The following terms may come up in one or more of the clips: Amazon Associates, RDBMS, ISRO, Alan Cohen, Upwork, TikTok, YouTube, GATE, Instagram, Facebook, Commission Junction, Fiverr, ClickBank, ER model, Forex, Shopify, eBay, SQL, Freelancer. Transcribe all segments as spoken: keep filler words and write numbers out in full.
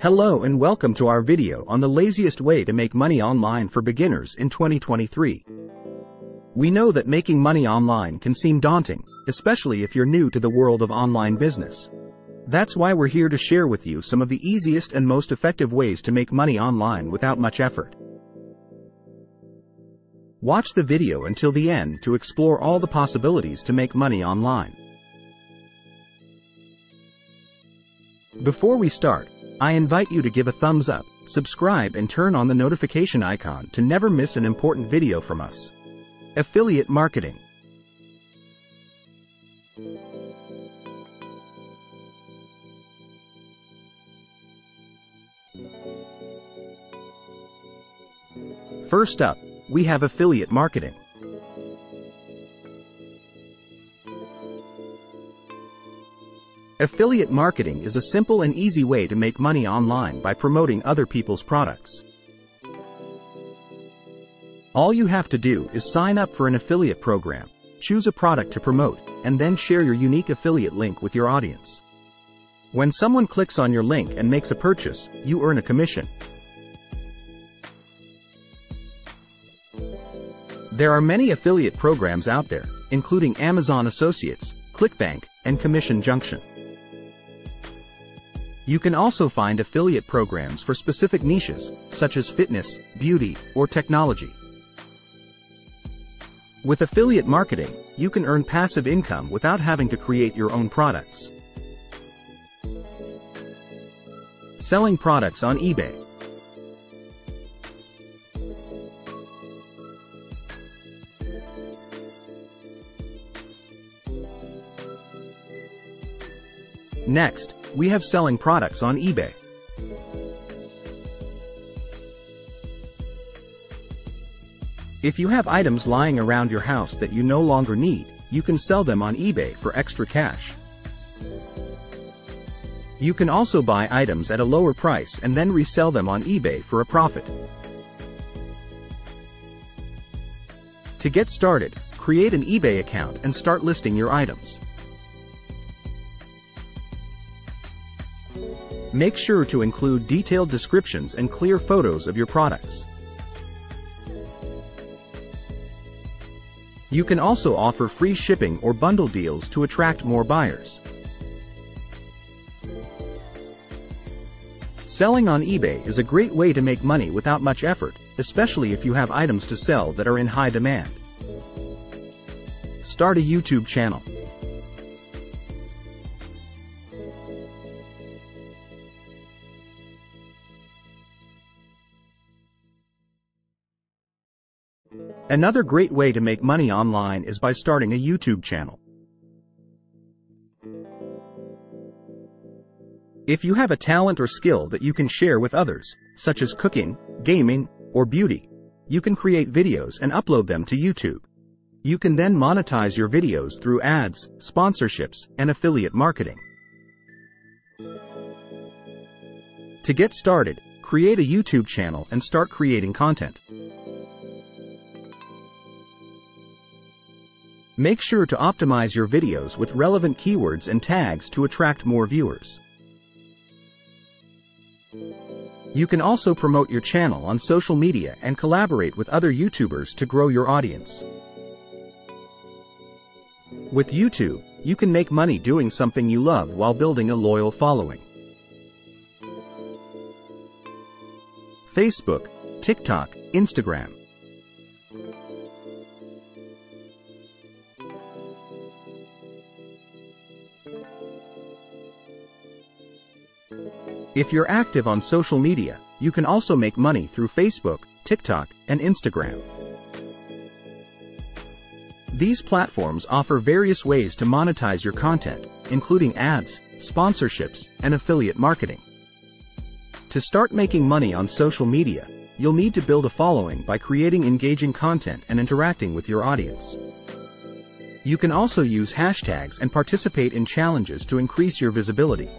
Hello and welcome to our video on the laziest way to make money online for beginners in twenty twenty-three. We know that making money online can seem daunting, especially if you're new to the world of online business. That's why we're here to share with you some of the easiest and most effective ways to make money online without much effort. Watch the video until the end to explore all the possibilities to make money online. Before we start, I invite you to give a thumbs up, subscribe and turn on the notification icon to never miss an important video from us. Affiliate marketing. First up, we have affiliate marketing. Affiliate marketing is a simple and easy way to make money online by promoting other people's products. All you have to do is sign up for an affiliate program, choose a product to promote, and then share your unique affiliate link with your audience. When someone clicks on your link and makes a purchase, you earn a commission. There are many affiliate programs out there, including Amazon Associates, ClickBank, and Commission Junction. You can also find affiliate programs for specific niches, such as fitness, beauty, or technology. With affiliate marketing, you can earn passive income without having to create your own products. Selling products on eBay. Next, we have selling products on eBay. If you have items lying around your house that you no longer need, you can sell them on eBay for extra cash. You can also buy items at a lower price and then resell them on eBay for a profit. To get started, create an eBay account and start listing your items. Make sure to include detailed descriptions and clear photos of your products. You can also offer free shipping or bundle deals to attract more buyers. Selling on eBay is a great way to make money without much effort, especially if you have items to sell that are in high demand. Start a YouTube channel. Another great way to make money online is by starting a YouTube channel. If you have a talent or skill that you can share with others, such as cooking, gaming, or beauty, you can create videos and upload them to YouTube. You can then monetize your videos through ads, sponsorships, and affiliate marketing. To get started, create a YouTube channel and start creating content. Make sure to optimize your videos with relevant keywords and tags to attract more viewers. You can also promote your channel on social media and collaborate with other YouTubers to grow your audience. With YouTube, you can make money doing something you love while building a loyal following. Facebook, TikTok, Instagram. If you're active on social media, you can also make money through Facebook, TikTok, and Instagram. These platforms offer various ways to monetize your content, including ads, sponsorships, and affiliate marketing. To start making money on social media, you'll need to build a following by creating engaging content and interacting with your audience. You can also use hashtags and participate in challenges to increase your visibility.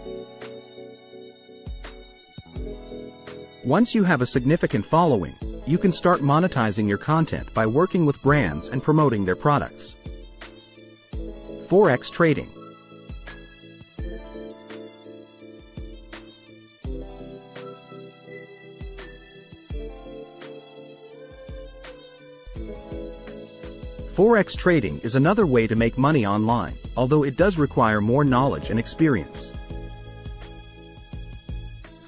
Once you have a significant following, you can start monetizing your content by working with brands and promoting their products. Forex trading. Forex trading is another way to make money online, although it does require more knowledge and experience.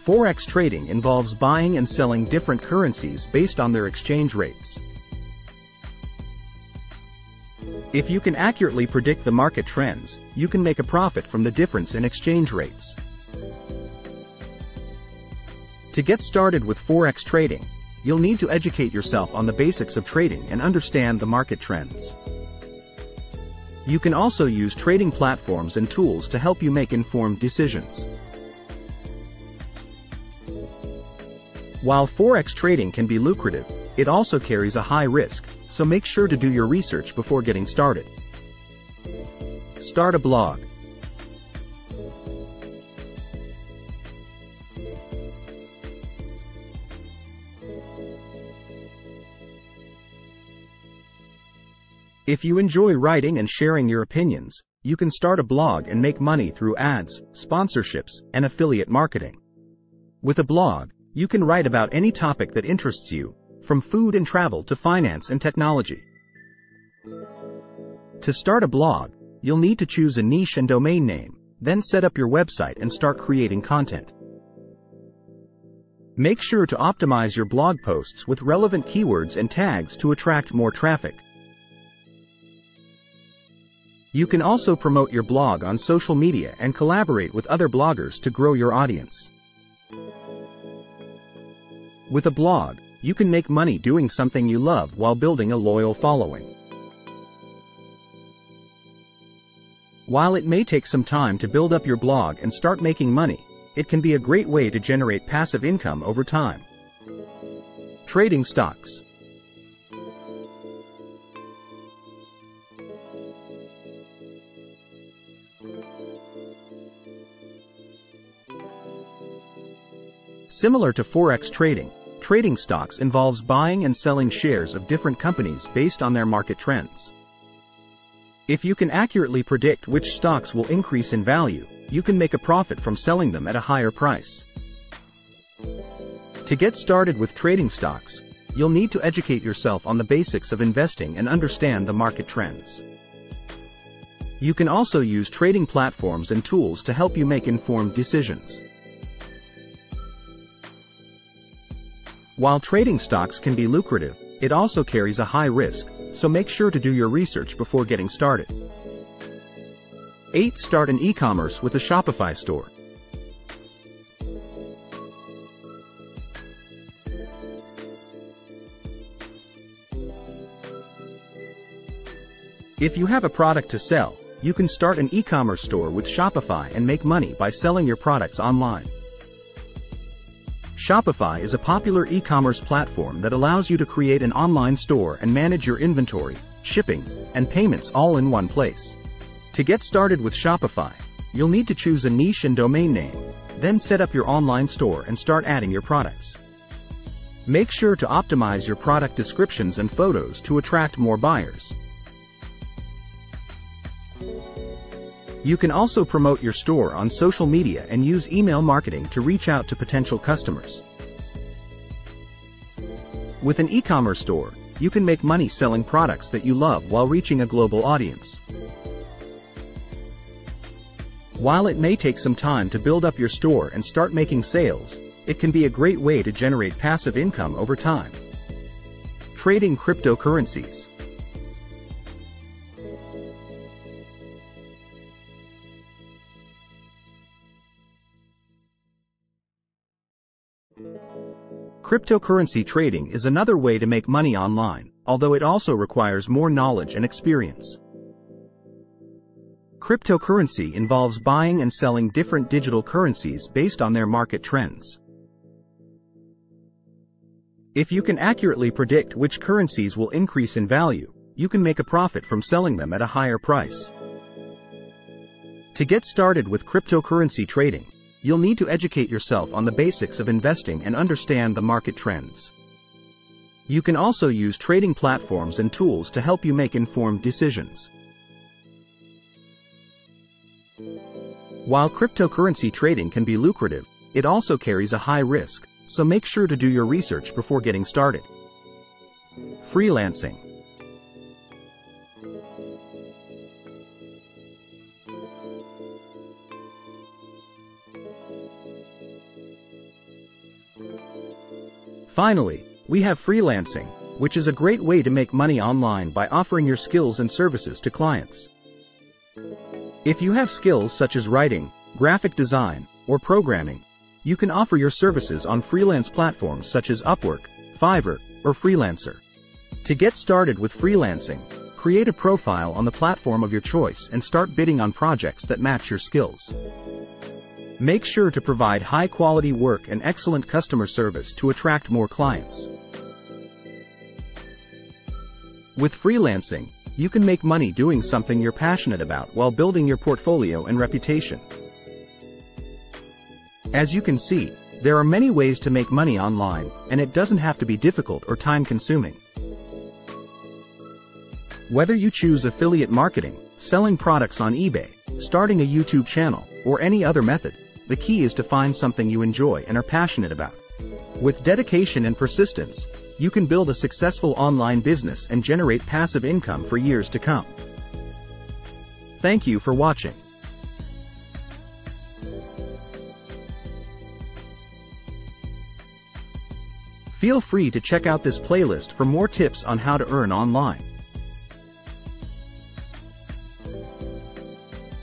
Forex trading involves buying and selling different currencies based on their exchange rates. If you can accurately predict the market trends, you can make a profit from the difference in exchange rates. To get started with Forex trading, you'll need to educate yourself on the basics of trading and understand the market trends. You can also use trading platforms and tools to help you make informed decisions. While Forex trading can be lucrative, it also carries a high risk, so make sure to do your research before getting started. Start a blog. If you enjoy writing and sharing your opinions, you can start a blog and make money through ads, sponsorships, and affiliate marketing. With a blog, you can write about any topic that interests you, from food and travel to finance and technology. To start a blog, you'll need to choose a niche and domain name, then set up your website and start creating content. Make sure to optimize your blog posts with relevant keywords and tags to attract more traffic. You can also promote your blog on social media and collaborate with other bloggers to grow your audience. With a blog, you can make money doing something you love while building a loyal following. While it may take some time to build up your blog and start making money, it can be a great way to generate passive income over time. Trading stocks. Similar to Forex trading, trading stocks involves buying and selling shares of different companies based on their market trends. If you can accurately predict which stocks will increase in value, you can make a profit from selling them at a higher price. To get started with trading stocks, you'll need to educate yourself on the basics of investing and understand the market trends. You can also use trading platforms and tools to help you make informed decisions. While trading stocks can be lucrative, it also carries a high risk, so make sure to do your research before getting started. eight Start an e-commerce with a Shopify store. If you have a product to sell, you can start an e-commerce store with Shopify and make money by selling your products online. Shopify is a popular e-commerce platform that allows you to create an online store and manage your inventory, shipping, and payments all in one place. To get started with Shopify, you'll need to choose a niche and domain name, then set up your online store and start adding your products. Make sure to optimize your product descriptions and photos to attract more buyers. You can also promote your store on social media and use email marketing to reach out to potential customers. With an e-commerce store, you can make money selling products that you love while reaching a global audience. While it may take some time to build up your store and start making sales, it can be a great way to generate passive income over time. Trading cryptocurrencies. Cryptocurrency trading is another way to make money online, although it also requires more knowledge and experience. Cryptocurrency involves buying and selling different digital currencies based on their market trends. If you can accurately predict which currencies will increase in value, you can make a profit from selling them at a higher price. To get started with cryptocurrency trading, you'll need to educate yourself on the basics of investing and understand the market trends. You can also use trading platforms and tools to help you make informed decisions. While cryptocurrency trading can be lucrative, it also carries a high risk, so make sure to do your research before getting started. Freelancing. Finally, we have freelancing, which is a great way to make money online by offering your skills and services to clients. If you have skills such as writing, graphic design, or programming, you can offer your services on freelance platforms such as Upwork, Fiverr, or Freelancer. To get started with freelancing, create a profile on the platform of your choice and start bidding on projects that match your skills. Make sure to provide high-quality work and excellent customer service to attract more clients. With freelancing, you can make money doing something you're passionate about while building your portfolio and reputation. As you can see, there are many ways to make money online, and it doesn't have to be difficult or time-consuming. Whether you choose affiliate marketing, selling products on eBay, starting a YouTube channel, or any other method, the key is to find something you enjoy and are passionate about. With dedication and persistence, you can build a successful online business and generate passive income for years to come. Thank you for watching. Feel free to check out this playlist for more tips on how to earn online.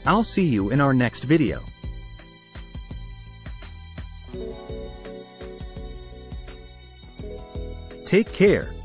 I'll see you in our next video. Take care.